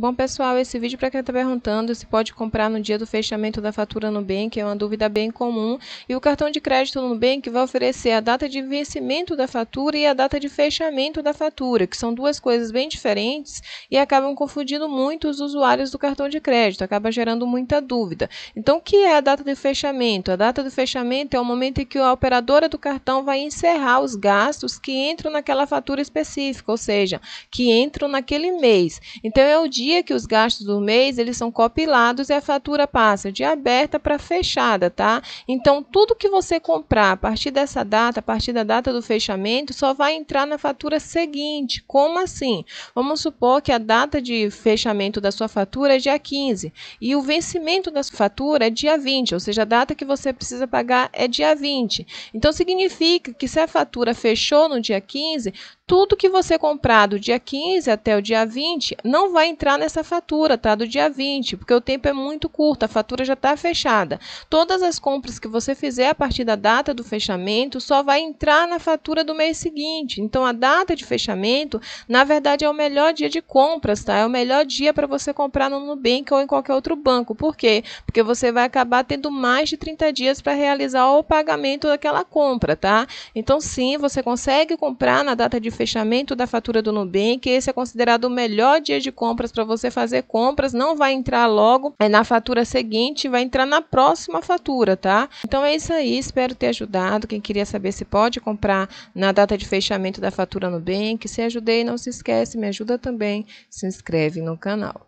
Bom, pessoal, esse vídeo para quem está perguntando se pode comprar no dia do fechamento da fatura Nubank, é uma dúvida bem comum. E o cartão de crédito Nubank vai oferecer a data de vencimento da fatura e a data de fechamento da fatura, que são duas coisas bem diferentes e acabam confundindo muito os usuários do cartão de crédito, acaba gerando muita dúvida. Então, o que é a data de fechamento? A data do fechamento é o momento em que a operadora do cartão vai encerrar os gastos que entram naquela fatura específica, ou seja, que entram naquele mês. Então, é o dia que os gastos do mês eles são compilados e a fatura passa de aberta para fechada, tá? Então, tudo que você comprar a partir dessa data, a partir da data do fechamento, só vai entrar na fatura seguinte. Como assim? Vamos supor que a data de fechamento da sua fatura é dia 15 e o vencimento da sua fatura é dia 20, ou seja, a data que você precisa pagar é dia 20. Então, significa que se a fatura fechou no dia 15, tudo que você comprar do dia 15 até o dia 20 não vai entrar nessa fatura, tá? Do dia 20, porque o tempo é muito curto, a fatura já está fechada. Todas as compras que você fizer a partir da data do fechamento só vai entrar na fatura do mês seguinte. Então, a data de fechamento, na verdade, é o melhor dia de compras, tá? É o melhor dia para você comprar no Nubank ou em qualquer outro banco. Por quê? Porque você vai acabar tendo mais de 30 dias para realizar o pagamento daquela compra, tá? Então, sim, você consegue comprar na data de fechamento da fatura do Nubank. Esse é considerado o melhor dia de compras para você fazer compras, não vai entrar logo na fatura seguinte, vai entrar na próxima fatura, tá? Então é isso aí, espero ter ajudado. Quem queria saber se pode comprar na data de fechamento da fatura Nubank, se ajudei, não se esquece, me ajuda também, se inscreve no canal.